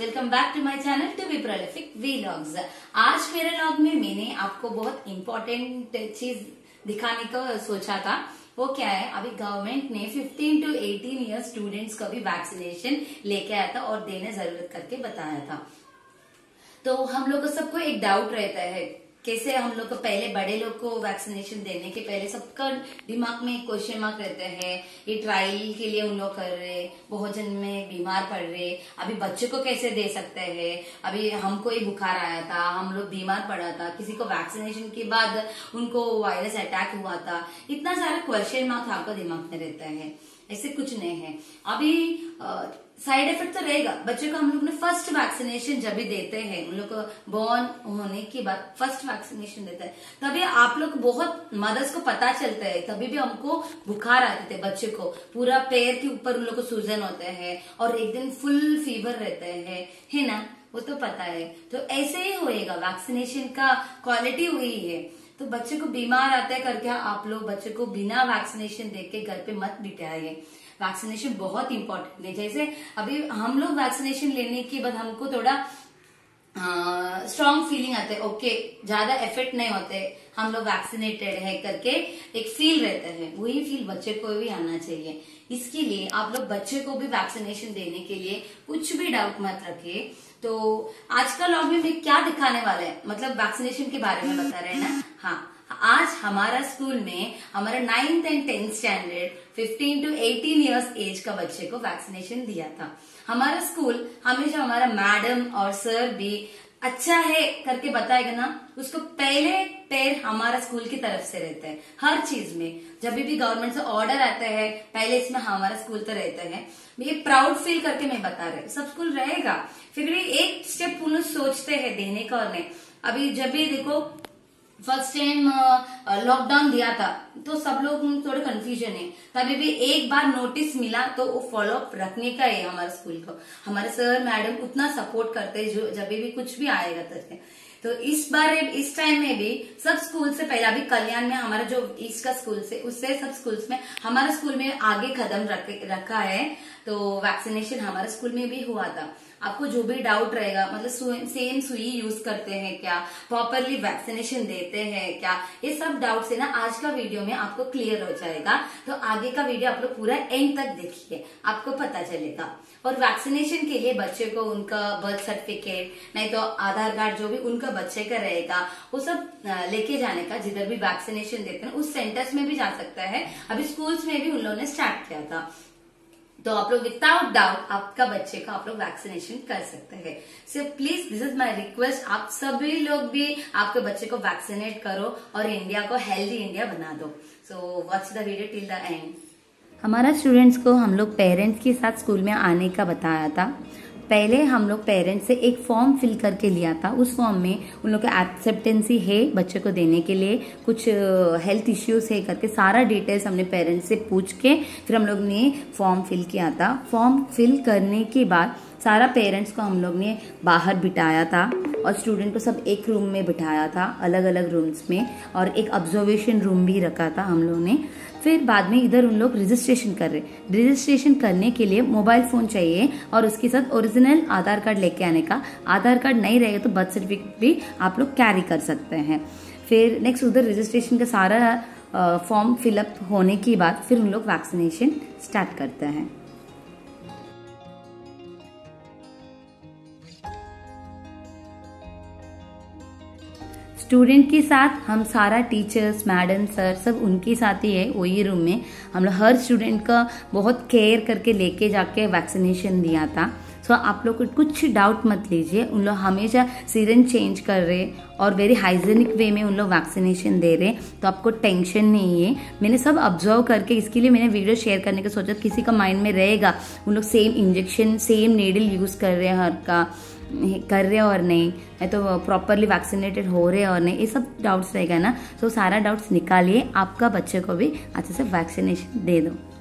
Welcome back to my channel 2BprolificVlogs vlogs. आज मेरे vlog में मैंने आपको बहुत इम्पोर्टेंट चीज दिखाने का सोचा था। वो क्या है, अभी गवर्नमेंट ने 15 टू 18 ईयर स्टूडेंट्स को भी वैक्सीनेशन लेके आया था और देने जरूरत करके बताया था। तो हम लोग सबको एक डाउट रहता है, कैसे हम लोग को पहले बड़े लोग को वैक्सीनेशन देने के पहले सबका दिमाग में क्वेश्चन मार्क रहता है, ये ट्रायल के लिए उन लोग कर रहे, बहुत जन में बीमार पड़ रहे, अभी बच्चों को कैसे दे सकते हैं, अभी हमको ही बुखार आया था, हम लोग बीमार पड़ा था, किसी को वैक्सीनेशन के बाद उनको वायरस अटैक हुआ था, इतना सारा क्वेश्चन मार्क आपका दिमाग में रहता है। ऐसे कुछ नहीं है। अभी साइड इफेक्ट तो रहेगा। बच्चों को हम लोग ने फर्स्ट वैक्सीनेशन जब भी देते हैं, उन लोग को बॉर्न होने के बाद फर्स्ट वैक्सीनेशन देता है, तभी आप लोग बहुत मदर्स को पता चलता है। तभी भी हमको बुखार आते थे, बच्चे को पूरा पैर के ऊपर उन लोग को सूजन होता है और एक दिन फुल फीवर रहता है ना, वो तो पता है। तो ऐसे ही होएगा, वैक्सीनेशन का क्वालिटी हुई है। तो बच्चे को बीमार आते करके आप लोग बच्चे को बिना वैक्सीनेशन देके घर पे मत बिठाइए। वैक्सीनेशन बहुत इम्पोर्टेंट है। जैसे अभी हम लोग वैक्सीनेशन लेने के बाद हमको थोड़ा स्ट्रांग फीलिंग आते है, ओके ज्यादा एफर्ट नहीं होते, हम लोग वैक्सीनेटेड है करके एक फील रहता है। वही फील बच्चे को भी आना चाहिए। इसके लिए आप लोग बच्चे को भी वैक्सीनेशन देने के लिए कुछ भी डाउट मत रखिए। तो आज का व्लॉग में मैं क्या दिखाने वाला है, मतलब वैक्सीनेशन के बारे में बता रहे हैं ना। हाँ, आज हमारा स्कूल में हमारा 9th and 10th standard 15 to 18 years age का बच्चे को वैक्सीनेशन दिया था। हमारा स्कूल हमेशा हमारा मैडम और सर भी अच्छा है करके बताएगा ना, उसको पहले पैर हमारा स्कूल की तरफ से रहता है। हर चीज में जब भी गवर्नमेंट से ऑर्डर आता है, पहले इसमें हमारा स्कूल तो रहता है। ये प्राउड फील करके मैं बता रही हूँ, सब स्कूल रहेगा, फिर भी एक स्टेप उन लोग सोचते हैं देने का और नहीं। अभी जब भी देखो फर्स्ट टाइम लॉकडाउन दिया था तो सब लोग थोड़े कंफ्यूजन है, तभी भी एक बार नोटिस मिला तो वो फॉलोअप रखने का है। हमारे स्कूल को हमारे सर मैडम उतना सपोर्ट करते हैं, जो जब भी कुछ भी आएगा तब। तो इस बार इस टाइम में भी सब स्कूल से पहले, अभी कल्याण में हमारा जो ईस्ट का स्कूल से उससे सब स्कूल्स में हमारा स्कूल में आगे कदम रखा है। तो वैक्सीनेशन हमारे स्कूल में भी हुआ था। आपको जो भी डाउट रहेगा, मतलब सेम सुई यूज करते हैं क्या, प्रॉपरली वैक्सीनेशन देते हैं क्या, ये सब डाउट्स है ना, आज का वीडियो में आपको क्लियर हो जाएगा। तो आगे का वीडियो आप लोग पूरा एंड तक देखिए, आपको पता चलेगा। और वैक्सीनेशन के लिए बच्चे को उनका बर्थ सर्टिफिकेट नहीं तो आधार कार्ड जो भी उनका बच्चे का रहेगा वो सब लेके जाने का, जिधर भी वैक्सीनेशन देते हैं उस सेंटर्स में भी जा सकता है। अभी स्कूल्स में भी उन लोगों ने स्टार्ट किया था। तो आप लोग विदाउट डाउट आपका बच्चे का आप लोग वैक्सीनेशन कर सकते हैं। So please, this is my request, आप सभी लोग भी आपके बच्चे को वैक्सीनेट करो और इंडिया को हेल्दी इंडिया बना दो। So watch the video till the end. हमारा स्टूडेंट्स को हम लोग पेरेंट्स के साथ स्कूल में आने का बताया था। पहले हम लोग पेरेंट्स से एक फॉर्म फिल करके लिया था। उस फॉर्म में उन लोग का एक्सेप्टेंसी है बच्चे को देने के लिए, कुछ हेल्थ इश्यूज है करके सारा डिटेल्स हमने पेरेंट्स से पूछ के फिर हम लोग ने फॉर्म फिल किया था। फॉर्म फिल करने के बाद सारा पेरेंट्स को हम लोग ने बाहर बिठाया था और स्टूडेंट को सब एक रूम में बिठाया था, अलग अलग रूम्स में, और एक ऑब्जर्वेशन रूम भी रखा था हम लोग ने। फिर बाद में इधर उन लोग रजिस्ट्रेशन कर रहे। रजिस्ट्रेशन करने के लिए मोबाइल फ़ोन चाहिए और उसके साथ ओरिजिनल आधार कार्ड लेके आने का। आधार कार्ड नहीं रहेगा तो बर्थ सर्टिफिकेट भी आप लोग कैरी कर सकते हैं। फिर नेक्स्ट उधर रजिस्ट्रेशन का सारा फॉर्म फिलअप होने के बाद फिर उन लोग वैक्सीनेशन स्टार्ट करते हैं। स्टूडेंट के साथ हम सारा टीचर्स मैडम सर सब उनके साथ ही है। वही रूम में हम लोग हर स्टूडेंट का बहुत केयर करके लेके जाके वैक्सीनेशन दिया था। सो आप लोग को कुछ डाउट मत लीजिए। उन लोग हमेशा सीरंज चेंज कर रहे और वेरी हाइजीनिक वे में उन लोग वैक्सीनेशन दे रहे, तो आपको टेंशन नहीं है। मैंने सब ऑब्जर्व करके इसके लिए मैंने वीडियो शेयर करने का सोचा। किसी का माइंड में रहेगा उन लोग same injection same needle use कर रहे हैं, हर का कर रहे और नहीं तो प्रॉपरली वैक्सीनेटेड हो रहे और नहीं, ये सब डाउट्स रहेगा ना। तो सारा डाउट्स निकालिए, आपका बच्चे को भी अच्छे से वैक्सीनेशन दे दो।